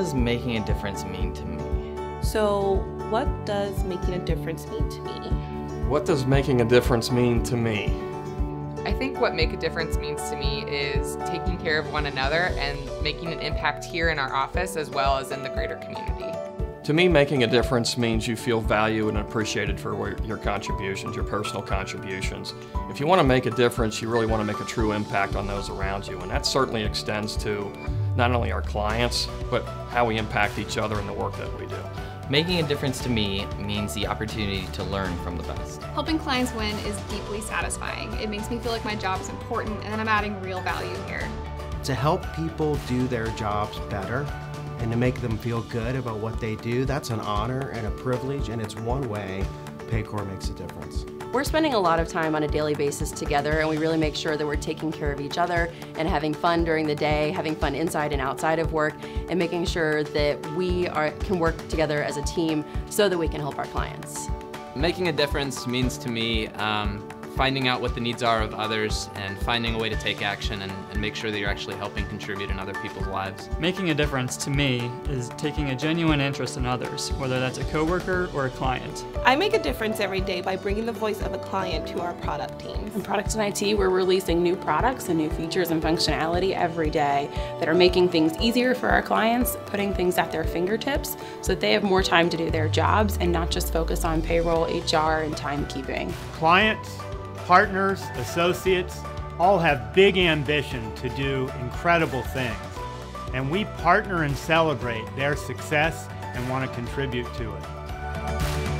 does making a difference mean to me? So, what does making a difference mean to me? What does making a difference mean to me? I think what make a difference means to me is taking care of one another and making an impact here in our office as well as in the greater community. To me, making a difference means you feel valued and appreciated for your contributions, your personal contributions. If you want to make a difference, you really want to make a true impact on those around you, and that certainly extends to not only our clients, but how we impact each other in the work that we do. Making a difference to me means the opportunity to learn from the best. Helping clients win is deeply satisfying. It makes me feel like my job is important and I'm adding real value here. To help people do their jobs better and to make them feel good about what they do, that's an honor and a privilege, and it's one way Paycor makes a difference. We're spending a lot of time on a daily basis together, and we really make sure that we're taking care of each other and having fun during the day, having fun inside and outside of work, and making sure that we can work together as a team so that we can help our clients. Making a difference means to me finding out what the needs are of others and finding a way to take action and make sure that you're actually helping contribute in other people's lives. Making a difference to me is taking a genuine interest in others, whether that's a coworker or a client. I make a difference every day by bringing the voice of a client to our product teams. In Product and IT, we're releasing new products and new features and functionality every day that are making things easier for our clients, putting things at their fingertips so that they have more time to do their jobs and not just focus on payroll, HR, and timekeeping. Clients, partners, associates, all have big ambition to do incredible things, and we partner and celebrate their success and want to contribute to it.